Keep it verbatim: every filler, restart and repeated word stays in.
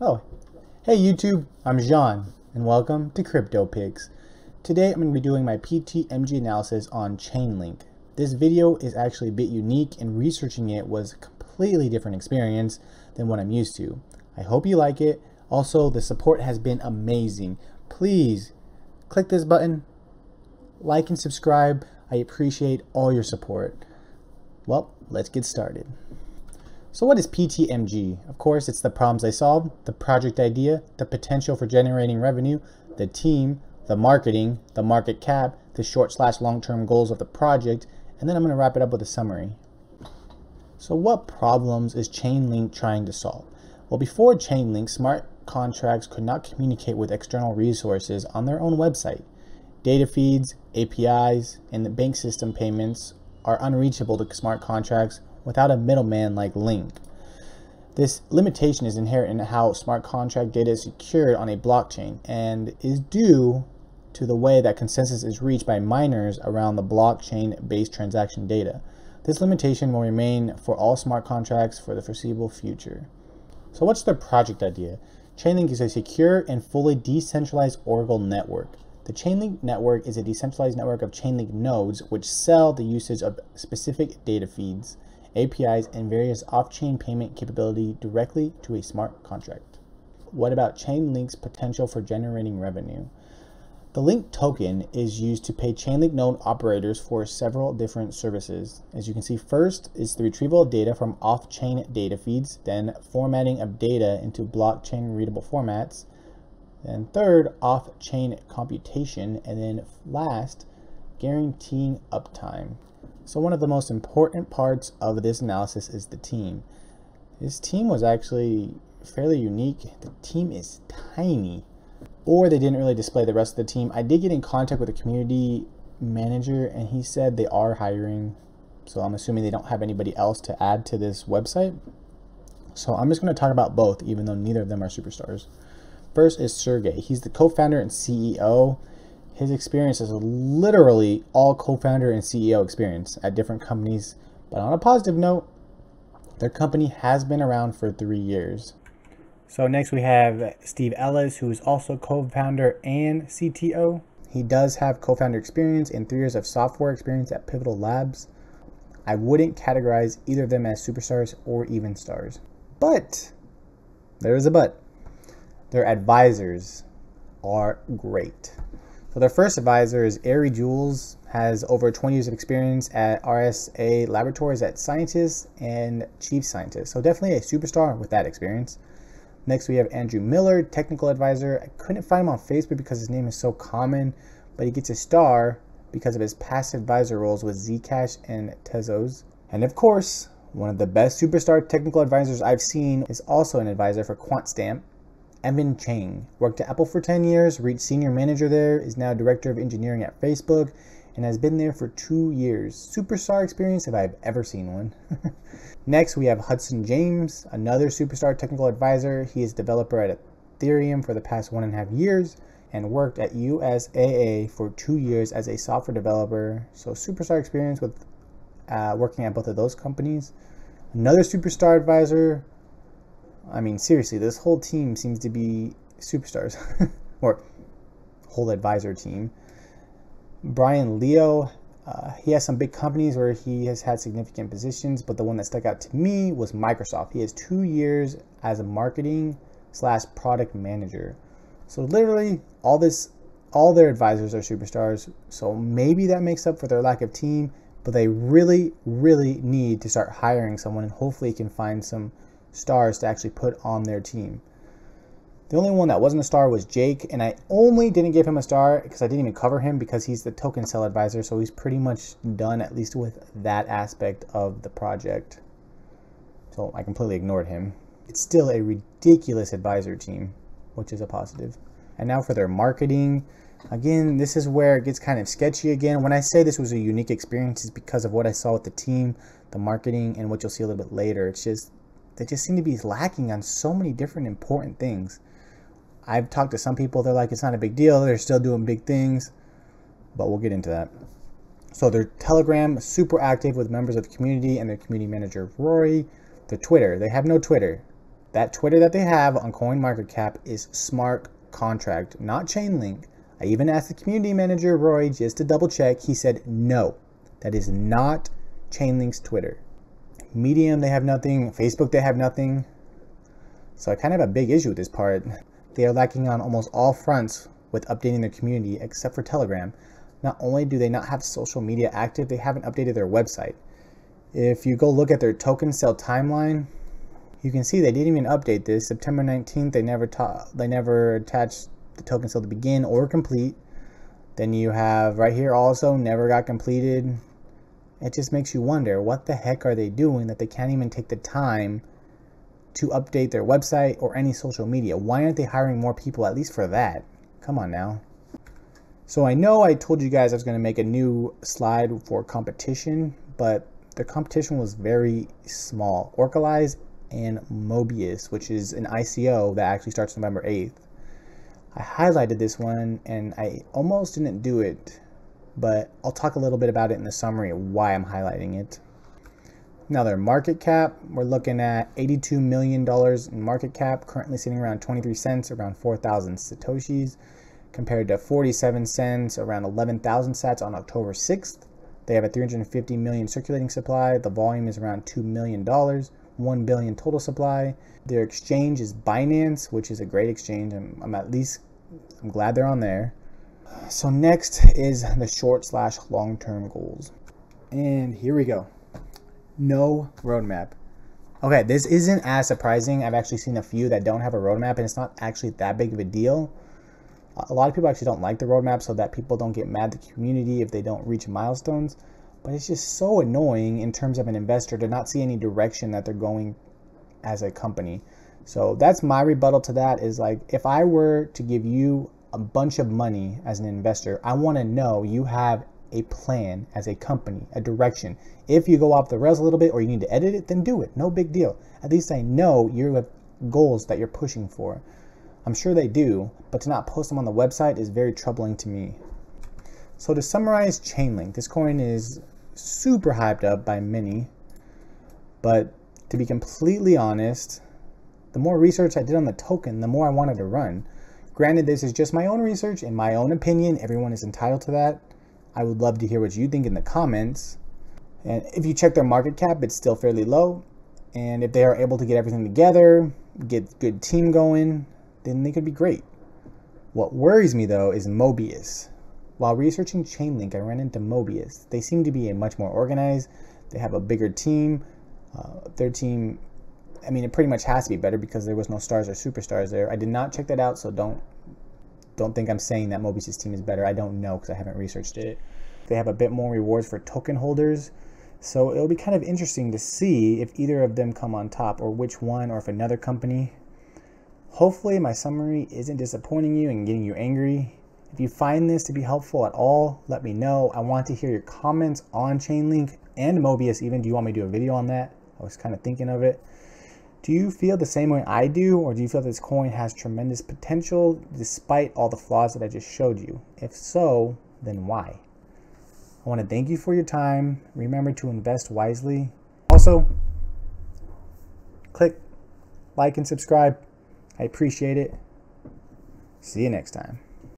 Oh, hey YouTube, I'm Jean, and welcome to Crypto Pigs. Today I'm going to be doing my P T M G analysis on Chainlink. This video is actually a bit unique, and researching it was a completely different experience than what I'm used to. I hope you like it. Also, the support has been amazing. Please click this button, like and subscribe. I appreciate all your support. Well, let's get started. So what is P T M G? Of course, it's the problems I solved, the project idea, the potential for generating revenue, the team, the marketing, the market cap, the short slash long-term goals of the project, and then I'm going to wrap it up with a summary. So what problems is Chainlink trying to solve? Well, before Chainlink, smart contracts could not communicate with external resources on their own website. Data feeds, A P Is, and the bank system payments are unreachable to smart contracts without a middleman like LINK. This limitation is inherent in how smart contract data is secured on a blockchain and is due to the way that consensus is reached by miners around the blockchain-based transaction data. This limitation will remain for all smart contracts for the foreseeable future. So what's their project idea? Chainlink is a secure and fully decentralized Oracle network. The Chainlink network is a decentralized network of Chainlink nodes which sell the usage of specific data feeds, A P Is, and various off-chain payment capability directly to a smart contract. What about Chainlink's potential for generating revenue? The LINK token is used to pay Chainlink node operators for several different services. As you can see, first is the retrieval of data from off-chain data feeds, then formatting of data into blockchain-readable formats, then third, off-chain computation, and then last, guaranteeing uptime. So one of the most important parts of this analysis is the team. This team was actually fairly unique. The team is tiny, or they didn't really display the rest of the team. I did get in contact with a community manager and he said they are hiring. So I'm assuming they don't have anybody else to add to this website. So I'm just going to talk about both, even though neither of them are superstars. First is Sergey. He's the co-founder and C E O. His experience is literally all co-founder and C E O experience at different companies. But on a positive note, their company has been around for three years. So next we have Steve Ellis, who is also co-founder and C T O. He does have co-founder experience and three years of software experience at Pivotal Labs. I wouldn't categorize either of them as superstars or even stars. But, there is a but. Their advisors are great. So their first advisor is Ari Juels, has over twenty years of experience at R S A Laboratories as scientist and chief scientist. So definitely a superstar with that experience. Next, we have Andrew Miller, technical advisor. I couldn't find him on Facebook because his name is so common, but he gets a star because of his past advisor roles with Zcash and Tezos. And of course, one of the best superstar technical advisors I've seen is also an advisor for Quantstamp, Evan Chang. Worked at Apple for ten years, reached senior manager there, is now director of engineering at Facebook, and has been there for two years. Superstar experience if I've ever seen one. Next, we have Hudson James, another superstar technical advisor. He is a developer at Ethereum for the past one and a half years and worked at U S A A for two years as a software developer. So superstar experience with uh, working at both of those companies. Another superstar advisor. I mean, seriously, this whole team seems to be superstars or whole advisor team. Brian Leo, uh, he has some big companies where he has had significant positions, but the one that stuck out to me was Microsoft. He has two years as a marketing slash product manager. So literally all this, all their advisors are superstars. So maybe that makes up for their lack of team, but they really, really need to start hiring someone, and hopefully can find some stars to actually put on their team. The only one that wasn't a star was Jake, and I only didn't give him a star because I didn't even cover him because he's the token sell advisor, so he's pretty much done, at least with that aspect of the project. So I completely ignored him. It's still a ridiculous advisor team, which is a positive. And now for their marketing. Again, this is where it gets kind of sketchy again. When I say this was a unique experience, it's because of what I saw with the team, the marketing, and what you'll see a little bit later. It's just, they just seem to be lacking on so many different important things. I've talked to some people, they're like, it's not a big deal, they're still doing big things, but we'll get into that. So their Telegram, super active with members of the community and their community manager, Rory. Their Twitter, they have no Twitter. That Twitter that they have on CoinMarketCap is smart contract, not Chainlink. I even asked the community manager, Rory, just to double check. He said, no, that is not Chainlink's Twitter. Medium, they have nothing. Facebook, they have nothing. So I kind of have a big issue with this part. They are lacking on almost all fronts with updating their community, except for Telegram. Not only do they not have social media active, they haven't updated their website. If you go look at their token sale timeline, you can see they didn't even update this. September nineteenth, they never ta they never attached the token sale to begin or complete. Then you have right here also never got completed. It just makes you wonder, what the heck are they doing that they can't even take the time to update their website or any social media? Why aren't they hiring more people, at least for that? Come on now. So I know I told you guys I was going to make a new slide for competition, but the competition was very small. Oracleize and Mobius, which is an I C O that actually starts November eighth. I highlighted this one and I almost didn't do it, but I'll talk a little bit about it in the summary of why I'm highlighting it. Now their market cap, we're looking at eighty-two million dollars in market cap, currently sitting around twenty-three cents, around four thousand Satoshis, compared to forty-seven cents, around eleven thousand sats on October sixth. They have a three hundred fifty million circulating supply. The volume is around two million dollars, one billion total supply. Their exchange is Binance, which is a great exchange. I'm, I'm at least, I'm glad they're on there. So next is the short slash long-term goals. And here we go. No roadmap. Okay, this isn't as surprising. I've actually seen a few that don't have a roadmap, and it's not actually that big of a deal. A lot of people actually don't like the roadmap so that people don't get mad at the community if they don't reach milestones. But it's just so annoying in terms of an investor to not see any direction that they're going as a company. So that's my rebuttal to that, is like, if I were to give you a bunch of money as an investor, I want to know you have a plan as a company, a direction. If you go off the rails a little bit or you need to edit it, then do it. No big deal. At least I know you have goals that you're pushing for. I'm sure they do, but to not post them on the website is very troubling to me. So to summarize Chainlink, this coin is super hyped up by many, but to be completely honest, the more research I did on the token, the more I wanted to run. Granted, this is just my own research and my own opinion. Everyone is entitled to that. I would love to hear what you think in the comments. And if you check their market cap, it's still fairly low. And if they are able to get everything together, get good team going, then they could be great. What worries me though is Mobius. While researching Chainlink, I ran into Mobius. They seem to be a much more organized. They have a bigger team. Uh, their team, I mean, it pretty much has to be better because there was no stars or superstars there. I did not check that out, so don't don't think I'm saying that Mobius's team is better. I don't know because I haven't researched it. They have a bit more rewards for token holders, so it'll be kind of interesting to see if either of them come on top, or which one, or if another company. Hopefully my summary isn't disappointing you and getting you angry. If you find this to be helpful at all, let me know. I want to hear your comments on Chainlink and Mobius even. Do you want me to do a video on that? I was kind of thinking of it. Do you feel the same way I do, or do you feel this coin has tremendous potential despite all the flaws that I just showed you? If so, then why? I want to thank you for your time. Remember to invest wisely. Also, click like and subscribe. I appreciate it. See you next time.